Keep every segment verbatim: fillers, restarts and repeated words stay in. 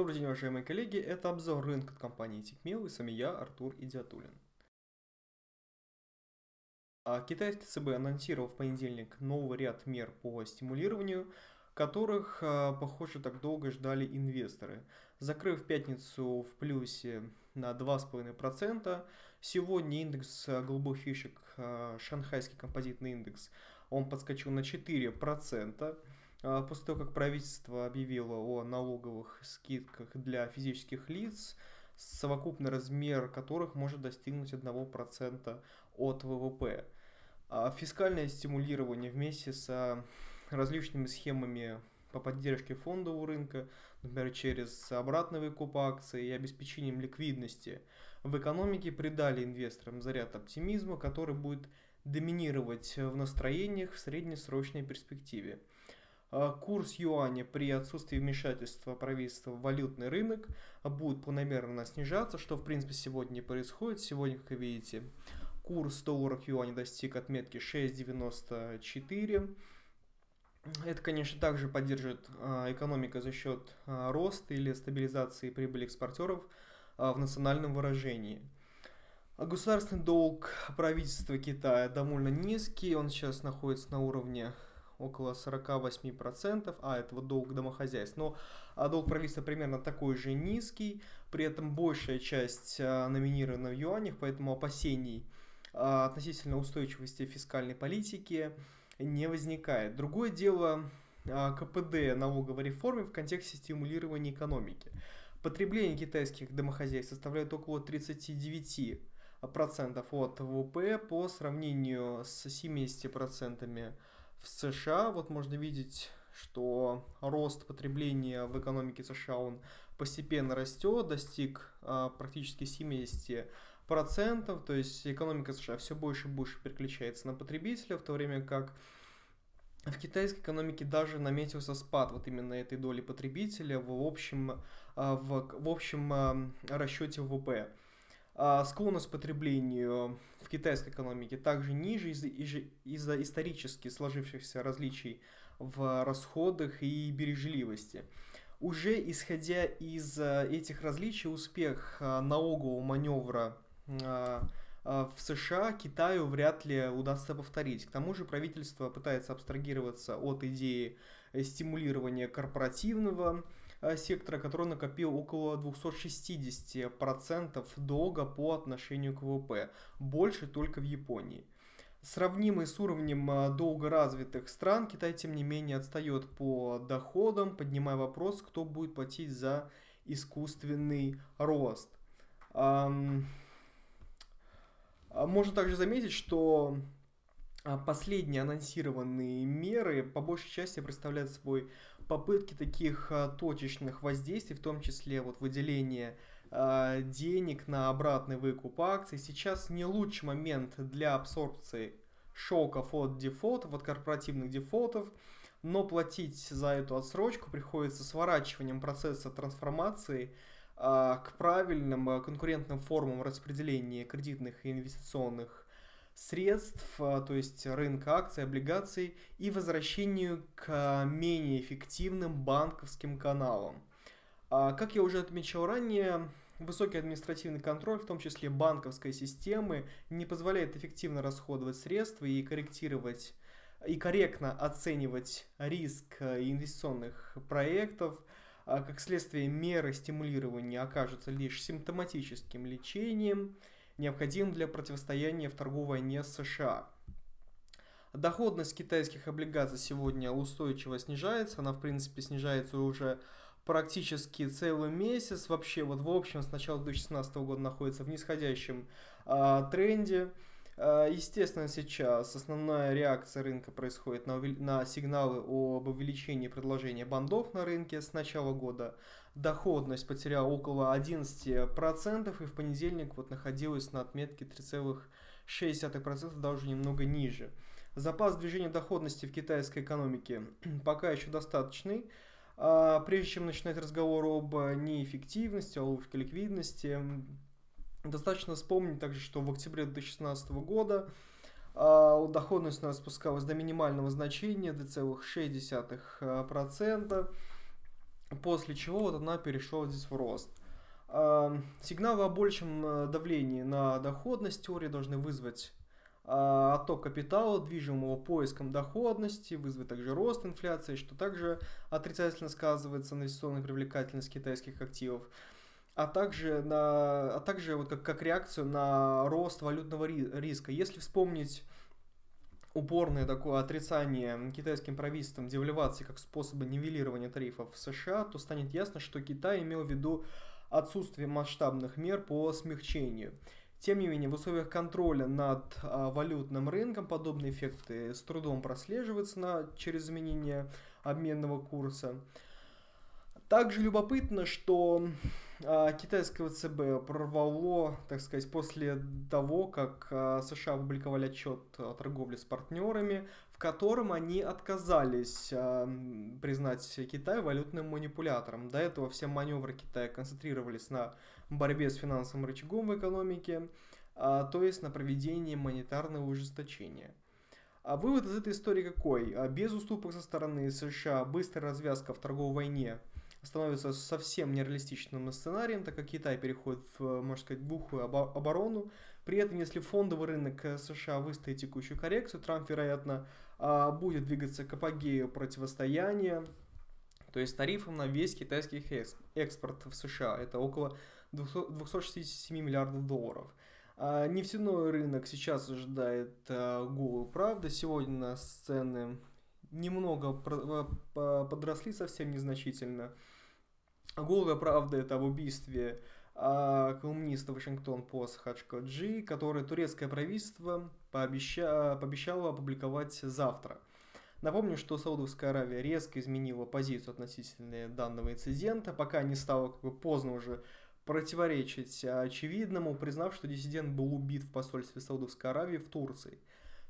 Добрый день, уважаемые коллеги, это обзор рынка от компании Тикмилл и с вами я, Артур Идиатуллин. Китайский цэ бэ анонсировал в понедельник новый ряд мер по стимулированию, которых, похоже, так долго ждали инвесторы. Закрыв пятницу в плюсе на два с половиной процента, сегодня индекс голубых фишек, шанхайский композитный индекс, он подскочил на четыре процента. После того, как правительство объявило о налоговых скидках для физических лиц, совокупный размер которых может достигнуть одного процента от вэ вэ пэ. Фискальное стимулирование вместе с различными схемами по поддержке фондового рынка, например, через обратный выкуп акций и обеспечением ликвидности в экономике, придали инвесторам заряд оптимизма, который будет доминировать в настроениях в среднесрочной перспективе. Курс юаня при отсутствии вмешательства правительства в валютный рынок будет планомерно снижаться, что в принципе сегодня и происходит. Сегодня, как вы видите, курс доллара к юаню достиг отметки шесть девяносто четыре. Это, конечно, также поддерживает экономика за счет роста или стабилизации прибыли экспортеров в национальном выражении. Государственный долг правительства Китая довольно низкий, он сейчас находится на уровне около сорока восьми процентов, а этого долг домохозяйств. Но долг правительства примерно такой же низкий, при этом большая часть номинирована в юанях, поэтому опасений относительно устойчивости фискальной политики не возникает. Другое дело ка пэ дэ налоговой реформы в контексте стимулирования экономики. Потребление китайских домохозяйств составляет около тридцати девяти процентов от вэ вэ пэ по сравнению с семьюдесятью процентами в США. Вот можно видеть, что рост потребления в экономике США, он постепенно растет, достиг а, практически семидесяти процентов, то есть экономика США все больше и больше переключается на потребителя, в то время как в китайской экономике даже наметился спад вот именно этой доли потребителя в общем, а, в, в общем а, расчете вэ вэ пэ. Склонность к потреблению в китайской экономике также ниже из-за из-за исторически сложившихся различий в расходах и бережливости. Уже исходя из этих различий, успех налогового маневра в США Китаю вряд ли удастся повторить. К тому же правительство пытается абстрагироваться от идеи стимулирования корпоративного сектора, который накопил около двухсот шестидесяти процентов долга по отношению к вэ вэ пэ, больше только в Японии. Сравнимый с уровнем долга развитых стран, Китай, тем не менее, отстает по доходам, поднимая вопрос, кто будет платить за искусственный рост. Можно также заметить, что последние анонсированные меры по большей части представляют собой попытки таких точечных воздействий, в том числе вот выделение э, денег на обратный выкуп акций. Сейчас не лучший момент для абсорбции шоков от дефолтов, от корпоративных дефолтов, но платить за эту отсрочку приходится сворачиванием процесса трансформации э, к правильным конкурентным формам распределения кредитных и инвестиционных средств, то есть рынка акций, облигаций, и возвращению к менее эффективным банковским каналам. Как я уже отмечал ранее, высокий административный контроль, в том числе банковской системы, не позволяет эффективно расходовать средства и корректировать и корректно оценивать риск инвестиционных проектов. Как следствие, меры стимулирования окажутся лишь симптоматическим лечением, необходим для противостояния в торговой войне с США. Доходность китайских облигаций сегодня устойчиво снижается, она в принципе снижается уже практически целый месяц, вообще вот в общем с начала две тысячи шестнадцатого года находится в нисходящем а, тренде. А, естественно, сейчас основная реакция рынка происходит на, на сигналы об увеличении предложения бандов на рынке. С начала года доходность потеряла около одиннадцати процентов и в понедельник вот находилась на отметке три целых шесть десятых процента, даже немного ниже. Запас движения доходности в китайской экономике пока еще достаточный. Прежде чем начинать разговор об неэффективности, о ловушке ликвидности, достаточно вспомнить также, что в октябре две тысячи шестнадцатого года доходность у нас спускалась до минимального значения — два целых шесть десятых процента. после чего вот она перешла здесь в рост. Сигналы о большем давлении на доходность теории должны вызвать отток капитала, движимого поиском доходности, вызвать также рост инфляции, что также отрицательно сказывается на инвестиционной привлекательности китайских активов, а также, на, а также вот как, как реакцию на рост валютного риска. Если вспомнить упорное такое отрицание китайским правительством девальвации как способа нивелирования тарифов в США, то станет ясно, что Китай имел в виду отсутствие масштабных мер по смягчению. Тем не менее, в условиях контроля над а, валютным рынком подобные эффекты с трудом прослеживаются на, через изменение обменного курса. Также любопытно, что а, китайского ЦБ прорвало, так сказать, после того, как а, США опубликовали отчет о торговле с партнерами, в котором они отказались а, признать Китай валютным манипулятором. До этого все маневры Китая концентрировались на борьбе с финансовым рычагом в экономике, а, то есть на проведении монетарного ужесточения. А вывод из этой истории какой? А, без уступок со стороны США быстрая развязка в торговой войне становится совсем нереалистичным сценарием, так как Китай переходит в, можно сказать, глухую оборону. При этом, если фондовый рынок США выстоит текущую коррекцию, Трамп, вероятно, будет двигаться к апогею противостояния, то есть тарифам на весь китайский экспорт в США. Это около двухсот шестидесяти семи миллиардов долларов. Нефтяной рынок сейчас ожидает голую правду. Сегодня сцены немного подросли, совсем незначительно. Голая правда — это об убийстве а, колумниста Вашингтон-Пост Хачкуджи, который турецкое правительство пообещало, пообещало опубликовать завтра. Напомню, что Саудовская Аравия резко изменила позицию относительно данного инцидента, пока не стало как бы поздно уже противоречить очевидному, признав, что диссидент был убит в посольстве Саудовской Аравии в Турции.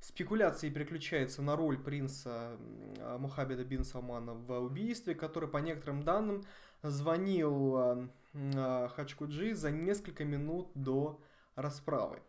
Спекуляции переключаются на роль принца Мухаммеда бин Салмана в убийстве, который, по некоторым данным, звонил Хачкуджи за несколько минут до расправы.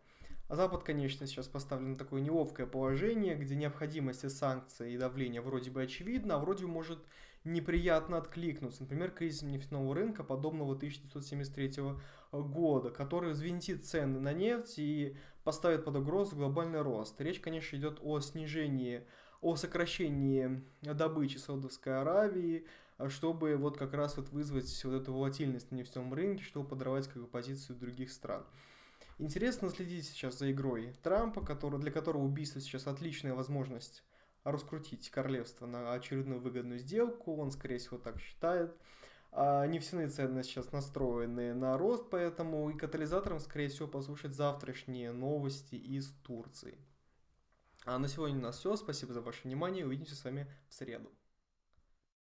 Запад, конечно, сейчас поставлен в такое неловкое положение, где необходимость санкций и давления вроде бы очевидна, а вроде бы может неприятно откликнуться. Например, кризис нефтяного рынка, подобного тысяча девятьсот семьдесят третьего года, который взвинтит цены на нефть и поставит под угрозу глобальный рост. Речь, конечно, идет о снижении, о сокращении добычи Саудовской Аравии, чтобы вот как раз вот вызвать вот эту волатильность на нефтяном рынке, чтобы подорвать как бы позицию других стран. Интересно следить сейчас за игрой Трампа, который, для которого убийство сейчас отличная возможность раскрутить королевство на очередную выгодную сделку, он, скорее всего, так считает. А нефтяные цены сейчас настроены на рост, поэтому и катализатором, скорее всего, послушать завтрашние новости из Турции. А на сегодня у нас все. Спасибо за ваше внимание. Увидимся с вами в среду.